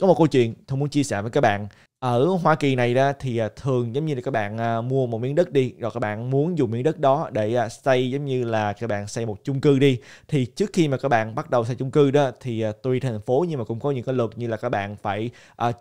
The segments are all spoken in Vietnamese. Có một câu chuyện tôi muốn chia sẻ với các bạn. Ở Hoa Kỳ này đó thì thường giống như là các bạn mua một miếng đất đi, rồi các bạn muốn dùng miếng đất đó để xây, giống như là các bạn xây một chung cư đi. Thì trước khi mà các bạn bắt đầu xây chung cư đó thì tùy thành phố nhưng mà cũng có những cái luật như là các bạn phải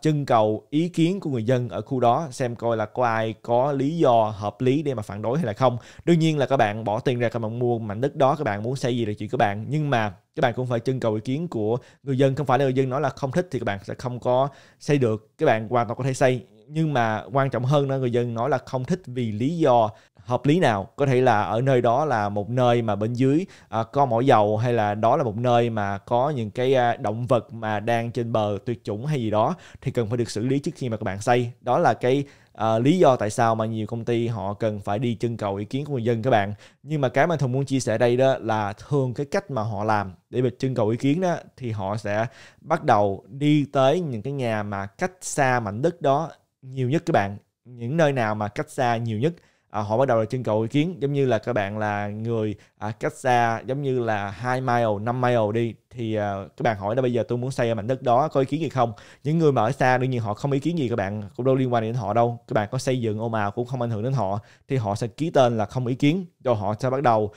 trưng cầu ý kiến của người dân ở khu đó xem coi là có ai có lý do hợp lý để mà phản đối hay là không. Đương nhiên là các bạn bỏ tiền ra, các bạn mua mảnh đất đó, các bạn muốn xây gì là chuyện các bạn, nhưng mà các bạn cũng phải trưng cầu ý kiến của người dân. Không phải là người dân nói là không thích thì các bạn sẽ không có xây được, các bạn hoàn toàn có thể xây. Nhưng mà quan trọng hơn là người dân nói là không thích vì lý do hợp lý nào. Có thể là ở nơi đó là một nơi mà bên dưới có mỏ dầu, hay là đó là một nơi mà có những cái động vật mà đang trên bờ tuyệt chủng hay gì đó, thì cần phải được xử lý trước khi mà các bạn xây. Đó là cái lý do tại sao mà nhiều công ty họ cần phải đi trưng cầu ý kiến của người dân các bạn. Nhưng mà cái mà Thùng muốn chia sẻ đây đó là thường cái cách mà họ làm để mà trưng cầu ý kiến đó, thì họ sẽ bắt đầu đi tới những cái nhà mà cách xa mảnh đất đó nhiều nhất các bạn. Những nơi nào mà cách xa nhiều nhất họ bắt đầu là trưng cầu ý kiến. Giống như là các bạn là người cách xa giống như là 2 mile, 5 mile đi, thì các bạn hỏi là bây giờ tôi muốn xây mảnh đất đó, có ý kiến gì không? Những người mà ở xa đương nhiên họ không ý kiến gì các bạn, cũng đâu liên quan đến họ đâu. Các bạn có xây dựng ồn ào cũng không ảnh hưởng đến họ, thì họ sẽ ký tên là không ý kiến. Rồi họ sẽ bắt đầu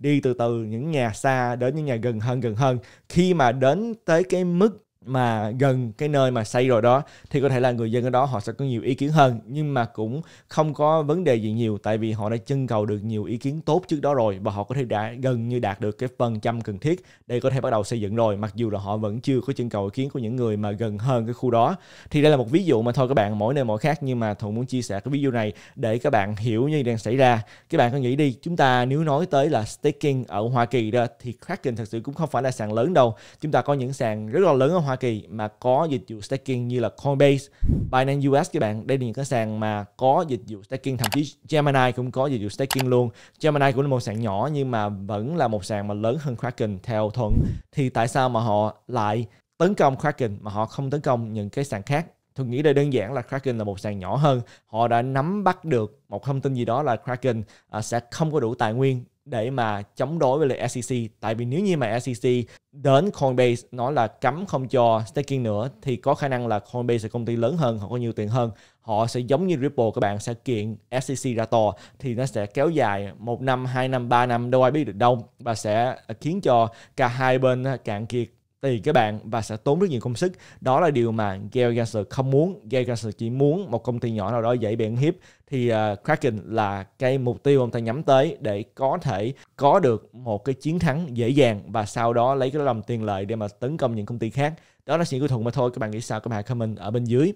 đi từ từ những nhà xa đến những nhà gần hơn gần hơn. Khi mà đến tới cái mức mà gần cái nơi mà xây rồi đó thì có thể là người dân ở đó họ sẽ có nhiều ý kiến hơn, nhưng mà cũng không có vấn đề gì nhiều, tại vì họ đã trưng cầu được nhiều ý kiến tốt trước đó rồi, và họ có thể đã gần như đạt được cái phần trăm cần thiết để có thể bắt đầu xây dựng rồi, mặc dù là họ vẫn chưa có trưng cầu ý kiến của những người mà gần hơn cái khu đó. Thì đây là một ví dụ mà thôi các bạn, mỗi nơi mỗi khác, nhưng mà Thuận muốn chia sẻ cái ví dụ này để các bạn hiểu như đang xảy ra. Các bạn có nghĩ đi, chúng ta nếu nói tới là staking ở Hoa Kỳ đó thì Kraken thật sự cũng không phải là sàn lớn đâu. Chúng ta có những sàn rất là lớn ở Hoa Kỳ mà có dịch vụ staking như là Coinbase, Binance US các bạn. Đây là những cái sàn mà có dịch vụ staking, thậm chí Gemini cũng có dịch vụ staking luôn. Gemini cũng là một sàn nhỏ nhưng mà vẫn là một sàn mà lớn hơn Kraken theo Thuận. Thì tại sao mà họ lại tấn công Kraken mà họ không tấn công những cái sàn khác? Tôi nghĩ đây đơn giản là Kraken là một sàn nhỏ hơn. Họ đã nắm bắt được một thông tin gì đó là Kraken sẽ không có đủ tài nguyên để mà chống đối với lại SEC. Tại vì nếu như mà SEC đến Coinbase nói là cấm không cho staking nữa thì có khả năng là Coinbase là công ty lớn hơn, họ có nhiều tiền hơn, họ sẽ giống như Ripple các bạn, sẽ kiện SEC ra tòa, thì nó sẽ kéo dài 1 năm, 2 năm, 3 năm, đâu ai biết được đâu, và sẽ khiến cho cả hai bên cạn kiệt thì các bạn, và sẽ tốn rất nhiều công sức. Đó là điều mà Gary Gensler không muốn. Gary Gensler chỉ muốn một công ty nhỏ nào đó dễ bị ăn hiếp. Thì Kraken là cái mục tiêu ông ta nhắm tới để có thể có được một cái chiến thắng dễ dàng, và sau đó lấy cái làm tiền lợi để mà tấn công những công ty khác. Đó là chuyện của Thuận mà thôi. Các bạn nghĩ sao? Các bạn hãy comment ở bên dưới.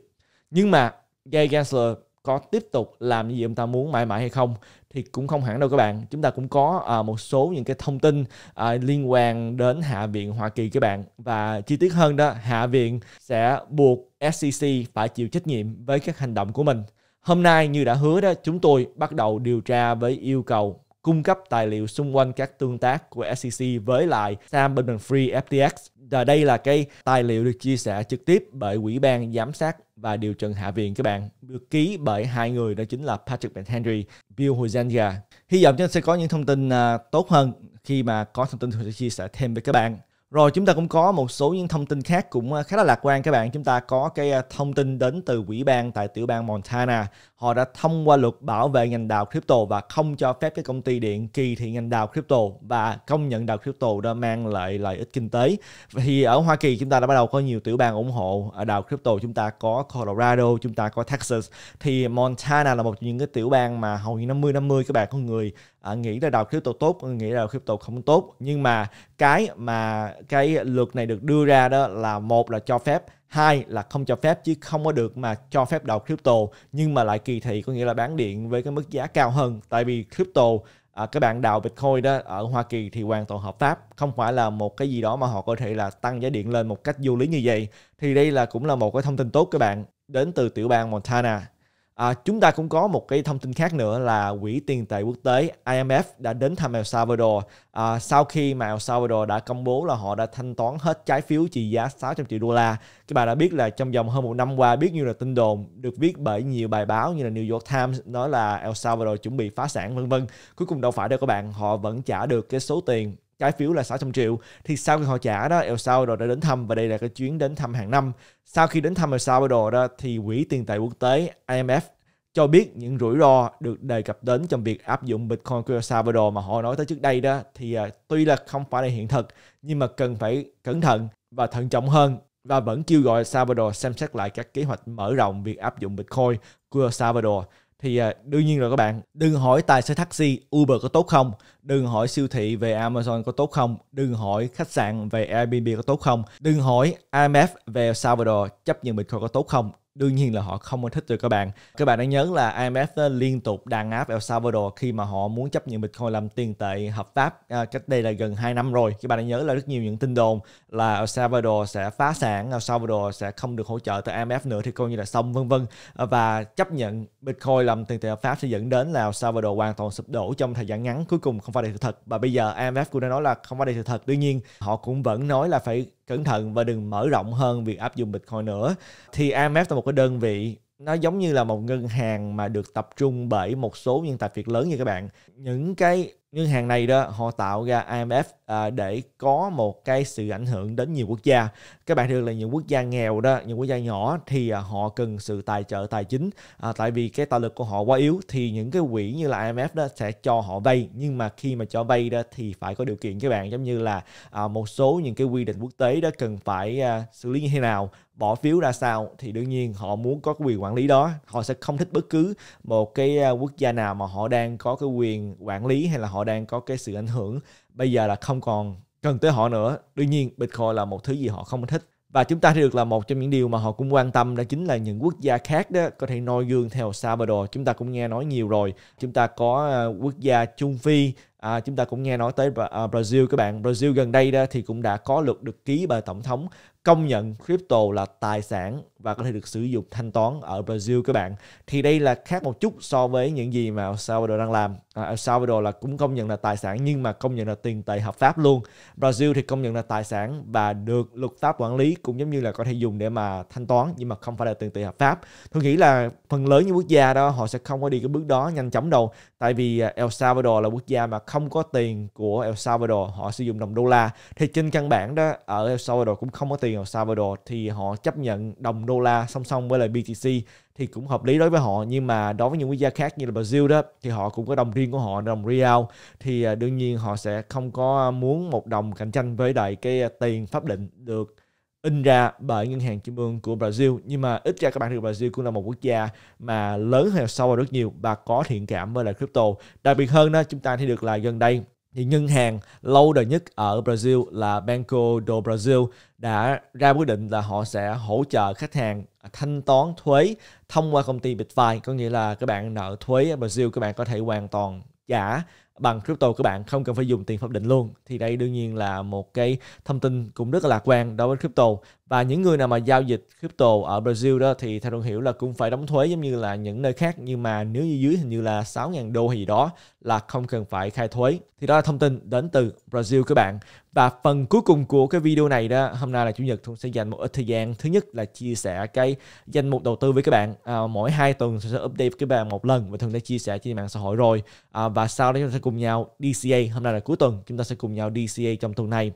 Nhưng mà Gary Gensler có tiếp tục làm như vậy ông ta muốn mãi mãi hay không thì cũng không hẳn đâu các bạn. Chúng ta cũng có một số những cái thông tin liên quan đến Hạ viện Hoa Kỳ các bạn. Và chi tiết hơn đó, Hạ viện sẽ buộc SEC phải chịu trách nhiệm với các hành động của mình. Hôm nay như đã hứa đó, chúng tôi bắt đầu điều tra với yêu cầu cung cấp tài liệu xung quanh các tương tác của SEC với lại Sam Bankman-Fried FTX. Và đây là cái tài liệu được chia sẻ trực tiếp bởi Ủy ban Giám sát và Điều trần Hạ viện các bạn, được ký bởi hai người, đó chính là Patrick McHenry, Bill Hozanga. Hy vọng chúng ta sẽ có những thông tin tốt hơn. Khi mà có thông tin tôi sẽ chia sẻ thêm với các bạn. Rồi chúng ta cũng có một số những thông tin khác cũng khá là lạc quan các bạn. Chúng ta có cái thông tin đến từ Ủy ban tại tiểu bang Montana. Họ đã thông qua luật bảo vệ ngành đào crypto và không cho phép các công ty điện kỳ thị ngành đào crypto, và công nhận đào crypto đã mang lại lợi ích kinh tế. Thì ở Hoa Kỳ chúng ta đã bắt đầu có nhiều tiểu bang ủng hộ đào crypto. Chúng ta có Colorado, chúng ta có Texas. Thì Montana là một trong những cái tiểu bang mà hầu như 50-50 các bạn. Có người nghĩ là đào crypto tốt, nghĩ là đào crypto không tốt. Nhưng mà cái luật này được đưa ra đó là một là cho phép, hai là không cho phép, chứ không có được mà cho phép đào crypto nhưng mà lại kỳ thị, có nghĩa là bán điện với cái mức giá cao hơn. Tại vì crypto, các bạn đào Bitcoin đó ở Hoa Kỳ thì hoàn toàn hợp pháp, không phải là một cái gì đó mà họ có thể là tăng giá điện lên một cách vô lý như vậy. Thì đây là cũng là một cái thông tin tốt các bạn, đến từ tiểu bang Montana. Chúng ta cũng có một cái thông tin khác nữa là Quỹ tiền tệ quốc tế IMF đã đến thăm El Salvador sau khi mà El Salvador đã công bố là họ đã thanh toán hết trái phiếu trị giá 600 triệu đô la. Các bạn đã biết là trong vòng hơn một năm qua, biết như là tin đồn được viết bởi nhiều bài báo như là New York Times nói là El Salvador chuẩn bị phá sản vân vân. Cuối cùng đâu phải đâu các bạn, họ vẫn trả được cái số tiền trái phiếu là 600 triệu. Thì sau khi họ trả đó, El Salvador đã đến thăm, và đây là cái chuyến đến thăm hàng năm. Sau khi đến thăm El Salvador đó, thì Quỹ tiền tệ quốc tế IMF cho biết những rủi ro được đề cập đến trong việc áp dụng Bitcoin của El Salvador mà họ nói tới trước đây đó, thì tuy là không phải là hiện thực, nhưng mà cần phải cẩn thận và thận trọng hơn, và vẫn kêu gọi El Salvador xem xét lại các kế hoạch mở rộng việc áp dụng Bitcoin của El Salvador. Thì đương nhiên rồi các bạn, đừng hỏi tài xế taxi Uber có tốt không, đừng hỏi siêu thị về Amazon có tốt không, đừng hỏi khách sạn về Airbnb có tốt không, đừng hỏi IMF về El Salvador chấp nhận Bitcoin có tốt không. Đương nhiên là họ không thích rồi các bạn. Các bạn đã nhớ là IMF liên tục đàn áp El Salvador khi mà họ muốn chấp nhận Bitcoin làm tiền tệ hợp pháp cách đây là gần 2 năm rồi. Các bạn đã nhớ là rất nhiều những tin đồn là El Salvador sẽ phá sản, El Salvador sẽ không được hỗ trợ từ IMF nữa thì coi như là xong, vân vân. Và chấp nhận Bitcoin làm tiền tệ hợp pháp sẽ dẫn đến là El Salvador hoàn toàn sụp đổ trong thời gian ngắn. Cuối cùng không phải là sự thật, và bây giờ IMF cũng đã nói là không phải là sự thật. Tuy nhiên họ cũng vẫn nói là phải cẩn thận và đừng mở rộng hơn việc áp dụng Bitcoin nữa. Thì IMF là một cái đơn vị, nó giống như là một ngân hàng mà được tập trung bởi một số nhân tài việc lớn như các bạn. Những cái ngân hàng này đó, họ tạo ra IMF để có một cái sự ảnh hưởng đến nhiều quốc gia. Các bạn thường là những quốc gia nghèo đó, những quốc gia nhỏ thì họ cần sự tài trợ tài chính, tại vì cái tài lực của họ quá yếu. Thì những cái quỹ như là IMF đó sẽ cho họ vay, nhưng mà khi mà cho vay đó thì phải có điều kiện các bạn, giống như là một số những cái quy định quốc tế đó cần phải xử lý như thế nào, bỏ phiếu ra sao. Thì đương nhiên họ muốn có cái quyền quản lý đó, họ sẽ không thích bất cứ một cái quốc gia nào mà họ đang có cái quyền quản lý hay là họ đang có cái sự ảnh hưởng. Bây giờ là không còn cần tới họ nữa. Đương nhiên Bitcoin là một thứ gì họ không thích. Và chúng ta thấy được là một trong những điều mà họ cũng quan tâm đó chính là những quốc gia khác đó có thể noi gương theo El Salvador. Chúng ta cũng nghe nói nhiều rồi. Chúng ta có quốc gia Trung Phi, chúng ta cũng nghe nói tới Brazil các bạn. Brazil gần đây đó thì cũng đã có luật được ký bởi Tổng thống công nhận crypto là tài sản và có thể được sử dụng thanh toán ở Brazil các bạn. Thì đây là khác một chút so với những gì mà El Salvador đang làm. El Salvador là cũng công nhận là tài sản nhưng mà công nhận là tiền tệ hợp pháp luôn. Brazil thì công nhận là tài sản và được luật pháp quản lý, cũng giống như là có thể dùng để mà thanh toán nhưng mà không phải là tiền tệ hợp pháp. Tôi nghĩ là phần lớn những quốc gia đó họ sẽ không có đi cái bước đó nhanh chóng đâu. Tại vì El Salvador là quốc gia mà không có tiền của El Salvador, họ sử dụng đồng đô la. Thì trên căn bản đó ở El Salvador cũng không có tiền El Salvador, thì họ chấp nhận đồng đô la song song với lại BTC thì cũng hợp lý đối với họ. Nhưng mà đối với những quốc gia khác như là Brazil đó thì họ cũng có đồng riêng của họ, đồng real, thì đương nhiên họ sẽ không có muốn một đồng cạnh tranh với lại cái tiền pháp định được in ra bởi ngân hàng trung ương của Brazil. Nhưng mà ít ra các bạn thấy Brazil cũng là một quốc gia mà lớn hơn El Salvador rất nhiều và có thiện cảm với lại crypto. Đặc biệt hơn đó, chúng ta thấy được là gần đây thì ngân hàng lâu đời nhất ở Brazil là Banco do Brasil đã ra quyết định là họ sẽ hỗ trợ khách hàng thanh toán thuế thông qua công ty BitFi. Có nghĩa là các bạn nợ thuế ở Brazil, các bạn có thể hoàn toàn trả bằng crypto các bạn, không cần phải dùng tiền pháp định luôn. Thì đây đương nhiên là một cái thông tin cũng rất là lạc quan đối với crypto. Và những người nào mà giao dịch crypto ở Brazil đó thì theo tôi hiểu là cũng phải đóng thuế giống như là những nơi khác, nhưng mà nếu như dưới hình như là 6.000 đô hay gì đó là không cần phải khai thuế. Thì đó là thông tin đến từ Brazil các bạn. Và phần cuối cùng của cái video này đó, hôm nay là Chủ nhật, tôi sẽ dành một ít thời gian. Thứ nhất là chia sẻ cái danh mục đầu tư với các bạn. Mỗi 2 tuần tôi sẽ update các bạn một lần và thường đã chia sẻ trên mạng xã hội rồi. Và sau đó chúng ta sẽ cùng nhau DCA. Hôm nay là cuối tuần, chúng ta sẽ cùng nhau DCA trong tuần này.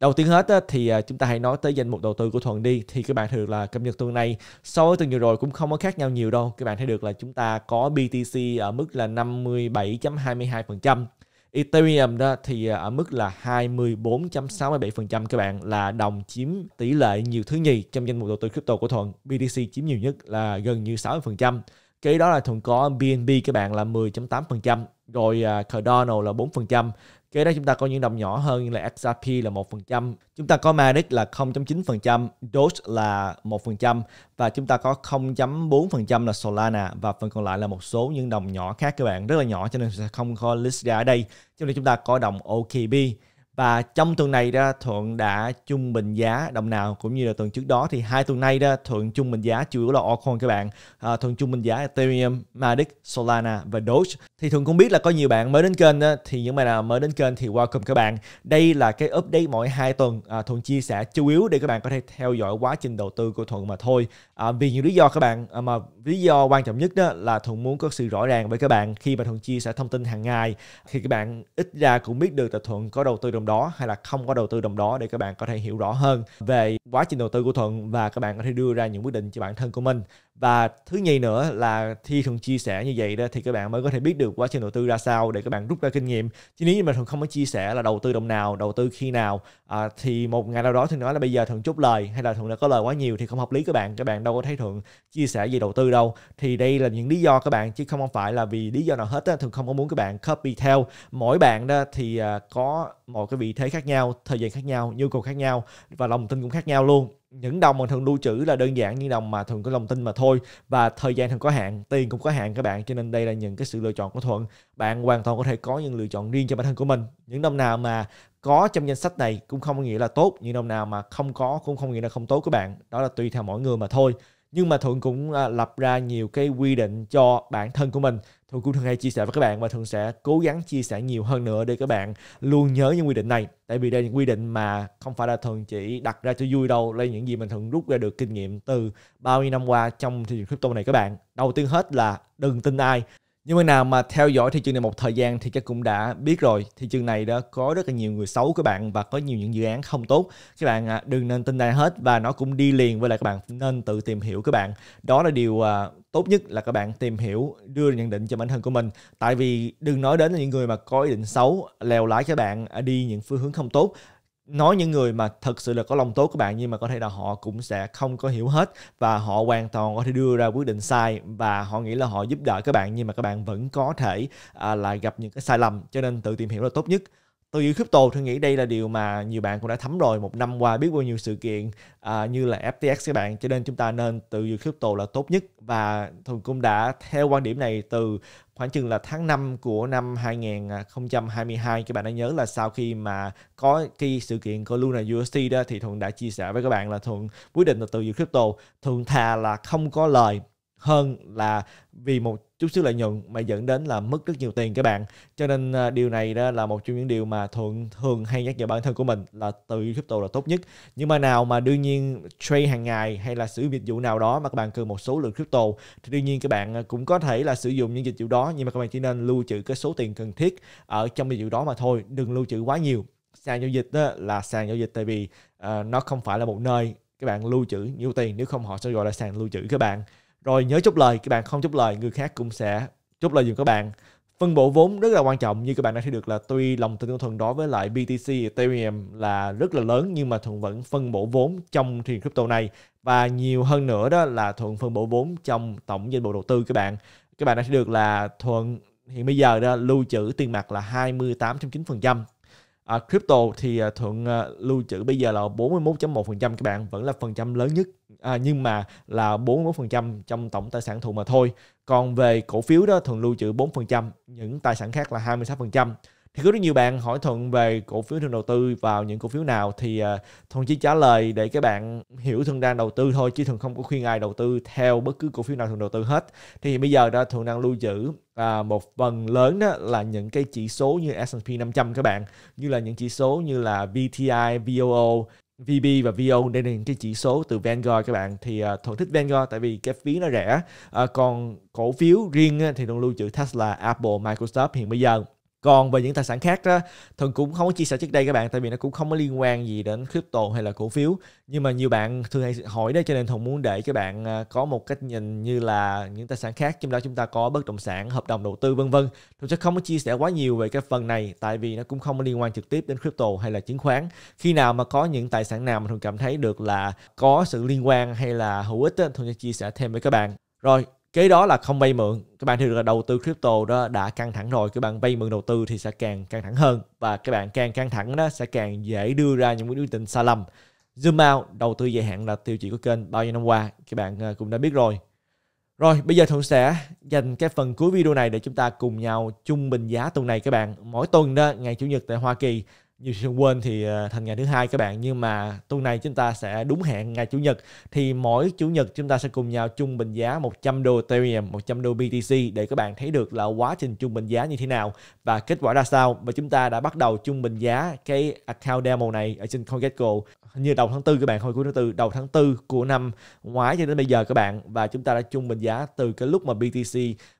Đầu tiên hết thì chúng ta hãy nói tới danh mục đầu tư của Thuận đi. Thì các bạn thấy được là cập nhật tuần này so với tuần vừa rồi cũng không có khác nhau nhiều đâu. Các bạn thấy được là chúng ta có BTC ở mức là 57.22%. Ethereum đó thì ở mức là 24.67%, các bạn là đồng chiếm tỷ lệ nhiều thứ nhì trong danh mục đầu tư crypto của Thuận. BTC chiếm nhiều nhất là gần như 60%. Kế đó là Thuận có BNB các bạn là 10.8%, rồi Cardano là 4%. Kế đó chúng ta có những đồng nhỏ hơn như là XRP là 1%, chúng ta có Matic là 0.9%, Doge là 1% và chúng ta có 0.4% là Solana, và phần còn lại là một số những đồng nhỏ khác các bạn, rất là nhỏ cho nên sẽ không có list ra ở đây. Trong đây chúng ta có đồng OKB. Và trong tuần này đó, Thuận đã trung bình giá đồng nào cũng như là tuần trước đó. Thì 2 tuần nay đó, Thuận trung bình giá chủ yếu là altcoin các bạn. Thuận trung bình giá Ethereum, Matic, Solana và Doge. Thì Thuận cũng biết là có nhiều bạn mới đến kênh đó, thì những bạn nào mới đến kênh thì welcome các bạn. Đây là cái update mỗi 2 tuần. Thuận chia sẻ chủ yếu để các bạn có thể theo dõi quá trình đầu tư của Thuận mà thôi. Vì nhiều lý do các bạn, mà lý do quan trọng nhất đó là Thuận muốn có sự rõ ràng với các bạn khi mà Thuận chia sẻ thông tin hàng ngày. Thì các bạn ít ra cũng biết được là Thuận có đầu tư đồng đó hay là không có đầu tư đồng đó để các bạn có thể hiểu rõ hơn về quá trình đầu tư của Thuận và các bạn có thể đưa ra những quyết định cho bản thân của mình. Và thứ nhì nữa là khi Thuận chia sẻ như vậy đó thì các bạn mới có thể biết được quá trình đầu tư ra sao để các bạn rút ra kinh nghiệm. Chứ nếu như mà Thuận không có chia sẻ là đầu tư đồng nào, đầu tư khi nào thì một ngày nào đó Thuận nói là bây giờ Thuận chốt lời hay là Thuận đã có lời quá nhiều thì không hợp lý các bạn đâu có thấy Thuận chia sẻ về đầu tư đâu. Thì đây là những lý do các bạn chứ không phải là vì lý do nào hết. Thuận không có muốn các bạn copy theo. Mỗi bạn đó thì có một cái vị thế khác nhau, thời gian khác nhau, nhu cầu khác nhau và lòng tin cũng khác nhau luôn. Những đồng mà Thuận lưu trữ là đơn giản những đồng mà Thuận có lòng tin mà thôi, và thời gian Thuận có hạn, tiền cũng có hạn các bạn, cho nên đây là những cái sự lựa chọn của Thuận. Bạn hoàn toàn có thể có những lựa chọn riêng cho bản thân của mình. Những đồng nào mà có trong danh sách này cũng không có nghĩa là tốt, những đồng nào mà không có cũng không nghĩa là không tốt các bạn. Đó là tùy theo mỗi người mà thôi. Nhưng mà Thuận cũng lập ra nhiều cái quy định cho bản thân của mình. Thuận cũng thường hay chia sẻ với các bạn và Thuận sẽ cố gắng chia sẻ nhiều hơn nữa để các bạn luôn nhớ những quy định này. Tại vì đây là những quy định mà không phải là Thuận chỉ đặt ra cho vui đâu, là những gì mình Thuận rút ra được kinh nghiệm từ bao nhiêu năm qua trong thị trường crypto này các bạn. Đầu tiên hết là đừng tin ai. Nhưng mà nào mà theo dõi thị trường này một thời gian thì các cũng đã biết rồi, thị trường này đó có rất là nhiều người xấu các bạn và có nhiều những dự án không tốt. Các bạn đừng nên tin ai hết và nó cũng đi liền với lại các bạn nên tự tìm hiểu các bạn. Đó là điều tốt nhất là các bạn tìm hiểu, đưa nhận định cho bản thân của mình. Tại vì đừng nói đến những người mà có ý định xấu, lèo lái các bạn đi những phương hướng không tốt. Nói những người mà thật sự là có lòng tốt các bạn, nhưng mà có thể là họ cũng sẽ không có hiểu hết và họ hoàn toàn có thể đưa ra quyết định sai và họ nghĩ là họ giúp đỡ các bạn, nhưng mà các bạn vẫn có thể lại gặp những cái sai lầm, cho nên tự tìm hiểu là tốt nhất. Từ dưới crypto, tôi nghĩ đây là điều mà nhiều bạn cũng đã thấm rồi, một năm qua biết bao nhiêu sự kiện như là FTX các bạn, cho nên chúng ta nên từ dưới crypto là tốt nhất. Và Thuận cũng đã theo quan điểm này từ khoảng chừng là tháng 5 của năm 2022. Các bạn đã nhớ là sau khi mà có cái sự kiện của Luna UST đó thì Thuận đã chia sẻ với các bạn là Thuận quyết định là từ dưới crypto. Thuận thà là không có lời hơn là vì một chút xíu lợi nhuận mà dẫn đến là mất rất nhiều tiền các bạn. Cho nên điều này đó là một trong những điều mà Thuận thường hay nhắc nhở bản thân của mình là từ crypto là tốt nhất. Nhưng mà nào mà đương nhiên trade hàng ngày hay là sử dụng dịch vụ nào đó mà các bạn cần một số lượng crypto thì đương nhiên các bạn cũng có thể là sử dụng những dịch vụ đó, nhưng mà các bạn chỉ nên lưu trữ cái số tiền cần thiết ở trong dịch vụ đó mà thôi, đừng lưu trữ quá nhiều. Sàn giao dịch đó là sàn giao dịch, tại vì nó không phải là một nơi các bạn lưu trữ nhiều tiền, nếu không họ sẽ gọi là sàn lưu trữ các bạn. Rồi nhớ chốt lời, các bạn không chốt lời, người khác cũng sẽ chốt lời giùm các bạn. Phân bổ vốn rất là quan trọng, như các bạn đã thấy được là tuy lòng tin của Thuận đối với lại BTC, Ethereum là rất là lớn, nhưng mà Thuận vẫn phân bổ vốn trong thị trường crypto này. Và nhiều hơn nữa đó là Thuận phân bổ vốn trong tổng danh bộ đầu tư các bạn. Các bạn đã thấy được là Thuận hiện bây giờ đó lưu trữ tiền mặt là 28.9%. Crypto thì Thuận lưu trữ bây giờ là 41.1% các bạn, vẫn là phần trăm lớn nhất, nhưng mà là 41% trong tổng tài sản Thuận mà thôi. Còn về cổ phiếu đó, Thuận lưu trữ 4%, những tài sản khác là 26%. Thì có rất nhiều bạn hỏi Thuận về cổ phiếu Thuận đầu tư vào những cổ phiếu nào, thì Thuận chỉ trả lời để các bạn hiểu Thuận đang đầu tư thôi, chứ Thuận không có khuyên ai đầu tư theo bất cứ cổ phiếu nào Thuận đầu tư hết. Thì bây giờ đó Thuận đang lưu trữ một phần lớn đó là những cái chỉ số như S&P 500 các bạn, như là những chỉ số như là VTI, VO, VB và VO. Đây là những cái chỉ số từ Vanguard các bạn. Thì Thuận thích Vanguard tại vì cái phí nó rẻ. Còn cổ phiếu riêng thì Thuận lưu trữ Tesla, Apple, Microsoft hiện bây giờ. Còn về những tài sản khác đó, Thuận cũng không có chia sẻ trước đây các bạn, tại vì nó cũng không có liên quan gì đến crypto hay là cổ phiếu. Nhưng mà nhiều bạn thường hay hỏi đó, cho nên Thuận muốn để các bạn có một cách nhìn như là những tài sản khác, trong đó chúng ta có bất động sản, hợp đồng đầu tư vân vân. Thuận sẽ không có chia sẻ quá nhiều về cái phần này, tại vì nó cũng không có liên quan trực tiếp đến crypto hay là chứng khoán. Khi nào mà có những tài sản nào mà Thuận cảm thấy được là có sự liên quan hay là hữu ích, Thuận sẽ chia sẻ thêm với các bạn. Rồi. Kế đó là không vay mượn. Các bạn thấy được là đầu tư crypto đó đã căng thẳng rồi, các bạn vay mượn đầu tư thì sẽ càng căng thẳng hơn, và các bạn càng căng thẳng đó sẽ càng dễ đưa ra những quyết định sai lầm. Zoom out, đầu tư dài hạn là tiêu chí của kênh bao nhiêu năm qua, các bạn cũng đã biết rồi. Rồi, bây giờ Thuận sẽ dành cái phần cuối video này để chúng ta cùng nhau trung bình giá tuần này các bạn. Mỗi tuần đó, ngày Chủ nhật tại Hoa Kỳ, nhiều khi quên thì thành ngày thứ hai các bạn, nhưng mà tuần này chúng ta sẽ đúng hẹn ngày Chủ nhật. Thì mỗi Chủ nhật chúng ta sẽ cùng nhau trung bình giá 100 đô Ethereum, 100 đô BTC để các bạn thấy được là quá trình trung bình giá như thế nào và kết quả ra sao. Và chúng ta đã bắt đầu trung bình giá cái account demo này ở trên CoinGecko như đầu tháng 4 các bạn, hồi cuối tháng 4, đầu tháng 4 của năm ngoái cho đến bây giờ các bạn. Và chúng ta đã trung bình giá từ cái lúc mà BTC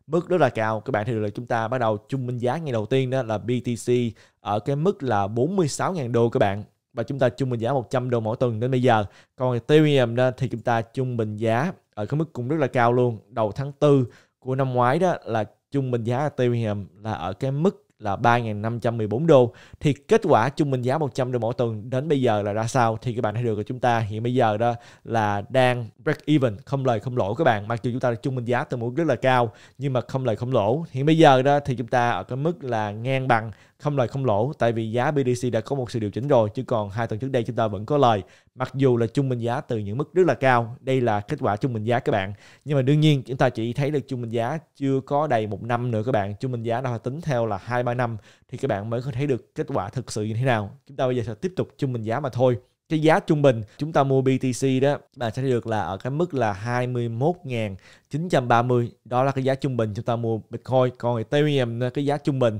mức rất là cao các bạn, thì là chúng ta bắt đầu trung bình giá ngày đầu tiên đó là BTC ở cái mức là 46.000 đô các bạn, và chúng ta trung bình giá 100 đô mỗi tuần đến bây giờ. Còn Ethereum đó thì chúng ta trung bình giá ở cái mức cũng rất là cao luôn. Đầu tháng 4 của năm ngoái đó là trung bình giá Ethereum là ở cái mức là 3.514 đô. Thì kết quả trung bình giá 100 đô mỗi tuần đến bây giờ là ra sao? Thì các bạn thấy được là chúng ta hiện bây giờ đó là đang break even, không lời không lỗ các bạn. Mặc dù chúng ta trung bình giá từ mức rất là cao nhưng mà không lời không lỗ. Hiện bây giờ đó thì chúng ta ở cái mức là ngang bằng, không lời không lỗ, tại vì giá BTC đã có một sự điều chỉnh rồi, chứ còn 2 tuần trước đây chúng ta vẫn có lời, mặc dù là trung bình giá từ những mức rất là cao. Đây là kết quả trung bình giá các bạn, nhưng mà đương nhiên chúng ta chỉ thấy được trung bình giá chưa có đầy 1 năm nữa các bạn. Trung bình giá nào tính theo là 2-3 năm thì các bạn mới có thấy được kết quả thực sự như thế nào. Chúng ta bây giờ sẽ tiếp tục trung bình giá mà thôi. Cái giá trung bình chúng ta mua BTC đó, bạn sẽ thấy được là ở cái mức là 21.930. Đó là cái giá trung bình chúng ta mua Bitcoin. Còn Ethereum, cái giá trung bình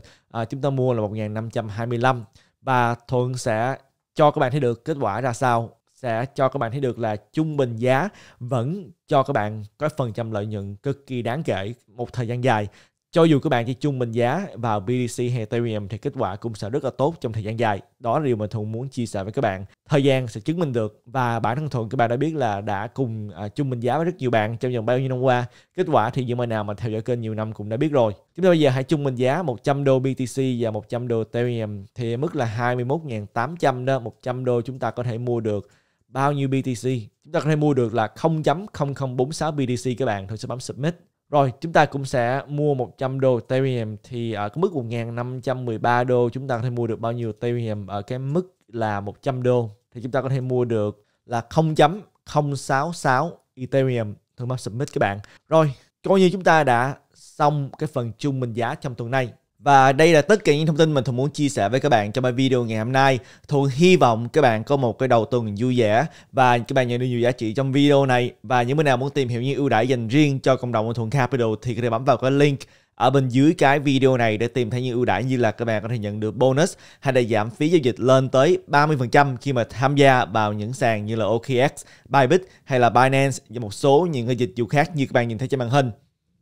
chúng ta mua là 1.525. Và Thuận sẽ cho các bạn thấy được kết quả ra sao. Sẽ cho các bạn thấy được là trung bình giá vẫn cho các bạn có phần trăm lợi nhuận cực kỳ đáng kể một thời gian dài. Cho dù các bạn chỉ trung bình giá vào BTC hay Ethereum thì kết quả cũng sẽ rất là tốt trong thời gian dài. Đó là điều mà Thuận muốn chia sẻ với các bạn. Thời gian sẽ chứng minh được, và bản thân Thuận các bạn đã biết là đã cùng trung bình giá với rất nhiều bạn trong vòng bao nhiêu năm qua. Kết quả thì những bạn nào mà theo dõi kênh nhiều năm cũng đã biết rồi. Chúng ta bây giờ hãy trung bình giá 100 đô BTC và 100 đô Ethereum thì mức là 21.800 đó. 100 đô chúng ta có thể mua được bao nhiêu BTC? Chúng ta có thể mua được là 0.0046 BTC các bạn. Thuận sẽ bấm submit. Rồi, chúng ta cũng sẽ mua 100 đô Ethereum thì ở cái mức 1.513 đô chúng ta có thể mua được bao nhiêu Ethereum? Ở cái mức là 100 đô thì chúng ta có thể mua được là 0.066 Ethereum. Thường mắc submit các bạn. Rồi, coi như chúng ta đã xong cái phần trung bình giá trong tuần này. Và đây là tất cả những thông tin mình Thuận muốn chia sẻ với các bạn trong bài video ngày hôm nay. Thuận hy vọng các bạn có một cái đầu tuần vui vẻ và các bạn nhận được nhiều giá trị trong video này. Và những bạn nào muốn tìm hiểu những ưu đãi dành riêng cho cộng đồng của Thuận Capital thì có thể bấm vào cái link ở bên dưới cái video này để tìm thấy những ưu đãi, như là các bạn có thể nhận được bonus hay là giảm phí giao dịch lên tới 30% khi mà tham gia vào những sàn như là OKX, Bybit hay là Binance và một số những cái dịch vụ khác như các bạn nhìn thấy trên màn hình.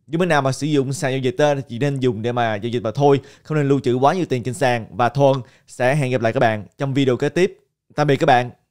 Những bên nào mà sử dụng sàn giao dịch thì chỉ nên dùng để mà giao dịch mà thôi, không nên lưu trữ quá nhiều tiền trên sàn. Và Thuận sẽ hẹn gặp lại các bạn trong video kế tiếp. Tạm biệt các bạn.